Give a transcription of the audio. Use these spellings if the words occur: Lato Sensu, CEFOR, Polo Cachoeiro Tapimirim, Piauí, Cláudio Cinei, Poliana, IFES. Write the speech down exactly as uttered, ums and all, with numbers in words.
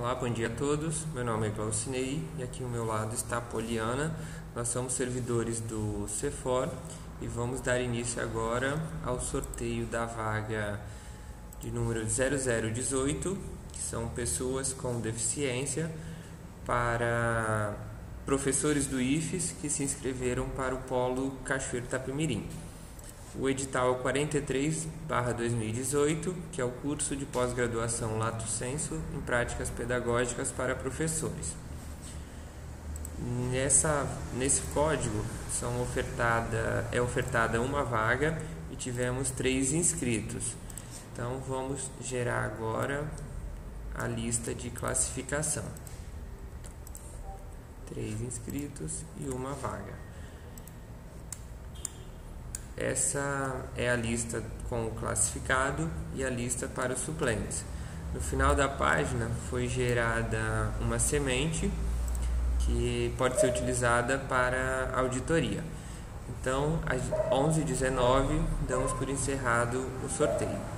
Olá, bom dia a todos. Meu nome é Cláudio Cinei e aqui ao meu lado está a Poliana. Nós somos servidores do CEFOR e vamos dar início agora ao sorteio da vaga de número zero zero dezoito, que são pessoas com deficiência, para professores do I F E S que se inscreveram para o Polo Cachoeiro Tapimirim. O edital é quarenta e três barra dois mil e dezoito, que é o curso de pós-graduação Lato Sensu em práticas pedagógicas para professores. Nessa, nesse código são ofertada, é ofertada uma vaga e tivemos três inscritos. Então vamos gerar agora a lista de classificação. Três inscritos e uma vaga. Essa é a lista com o classificado e a lista para os suplentes. No final da página foi gerada uma semente que pode ser utilizada para auditoria. Então, às onze e dezenove, damos por encerrado o sorteio.